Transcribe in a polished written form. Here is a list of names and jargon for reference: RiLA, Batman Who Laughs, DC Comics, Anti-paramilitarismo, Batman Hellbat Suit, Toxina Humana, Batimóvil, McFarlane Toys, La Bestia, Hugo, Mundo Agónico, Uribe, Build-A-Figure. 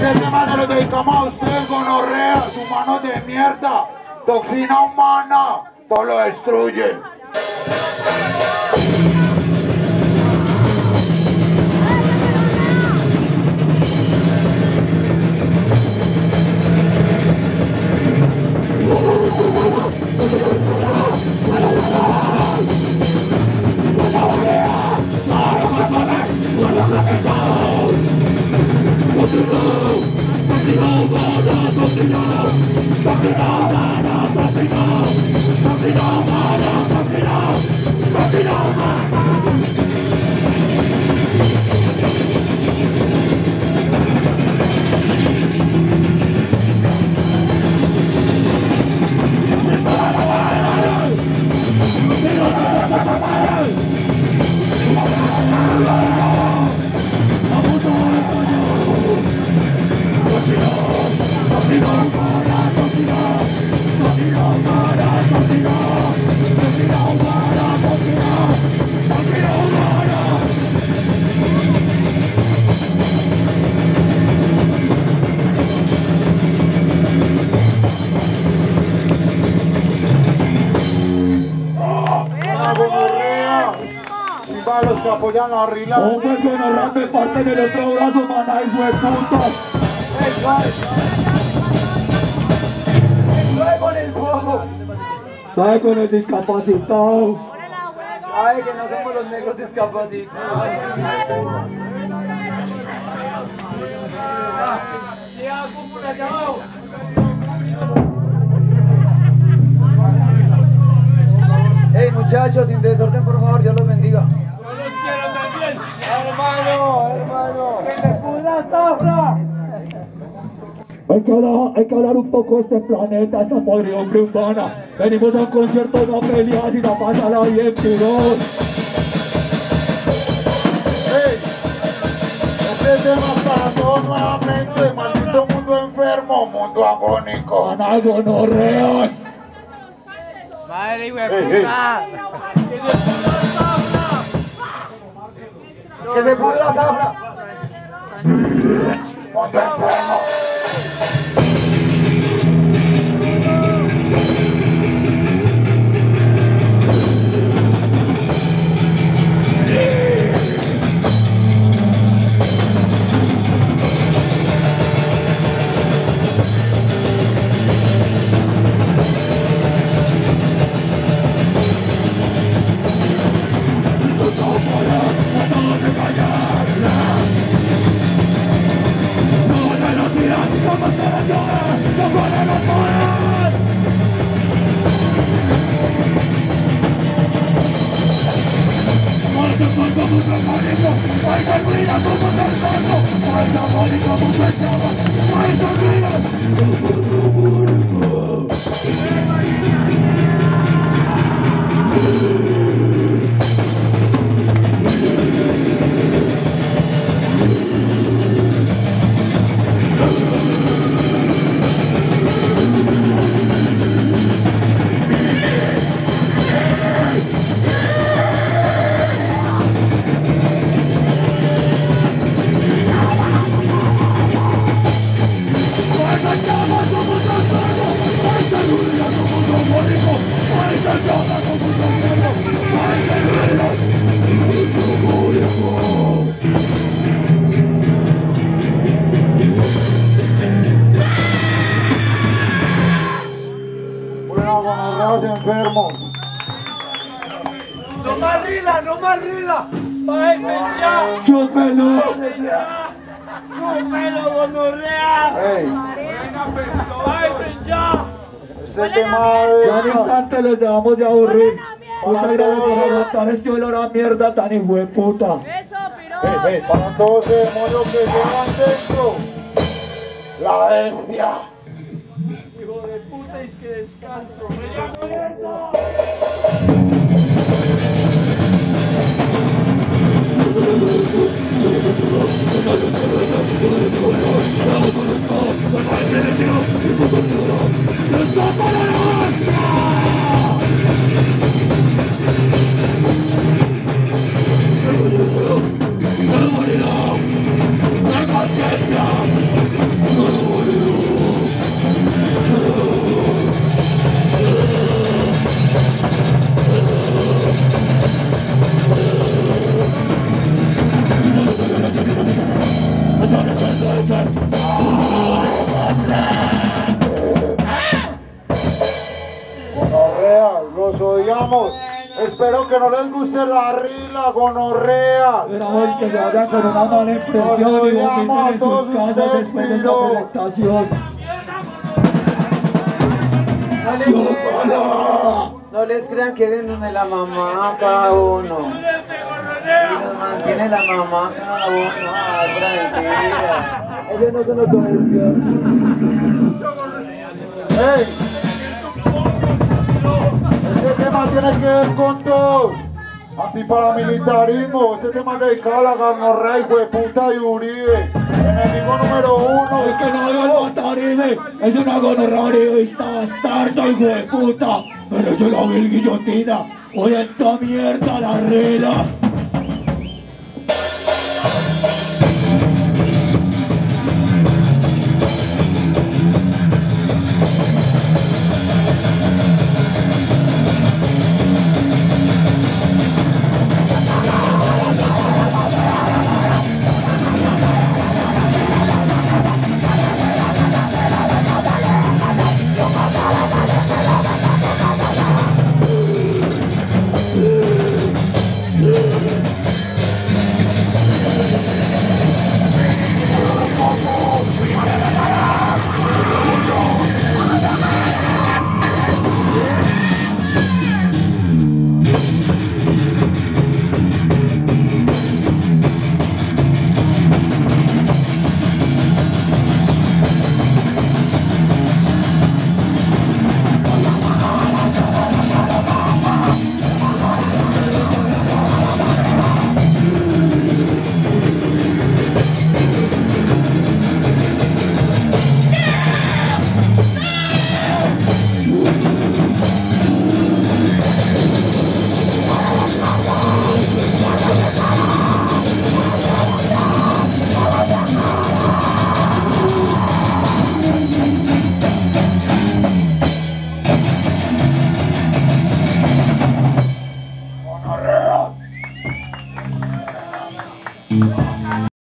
Este tema se lo dedicamos a ustedes, gonorreas, humanos de mierda. Toxina humana, todo lo destruye. Apoyan a RiLA. Hombres gonorreas me parten el otro brazo, maná, hijo de puta. Sabe con el bobo, sabe con el discapacitado, sabe que no somos los negros discapacitados. Hey muchachos, sin desorden por favor, Dios los bendiga. Hermano, que le puda zafra. Hay que hablar un poco de este planeta, esta podredumbre urbana. Venimos a un concierto, no a pelear, sino a pasarla bien, tirón. Hey, este tema para todos nuevamente, maldito mundo enfermo, mundo agónico. Maná, gonorreas. Madre y hueputa. ¡Que se pudre la zafra! ¡Ponte en fuego! ¡No más RiLA! ¡Páese ya! ¡Chúpelo! ¡Chúpelo, gonorrea! ¡Páese ya! Este tema es... Ya un instante les dejamos de aburrir. Muchas gracias por aguantar este olor a mierda tan hijo de puta. ¡Eso, piros! Para todos los demonios que llevan dentro, la bestia. Hijo de puta, es que descanso. ¡Mierda! ¡No! Gonorrea, los odiamos. Espero que no les guste la RiLA, gonorrea. Esperamos que se vayan con una mala impresión y vomiten en sus casas después de esta presentación. ¡Chúpala! No les crean que vienen de la mamá cada uno. Los mantiene la mamá cada uno. ¡Ah, tranquila! Ellos no son los comerciantes. Este tema tiene que ver con todos. Antiparamilitarismo, ese tema es dedicado a la gonorrea, hijo de puta de Uribe. Enemigo número uno. Es que no deben matar Uribe. Es una gonorrea uribista bastarda, hijo de puta. Pero yo la vi en guillotina. Oye, esta mierda, la RiLA.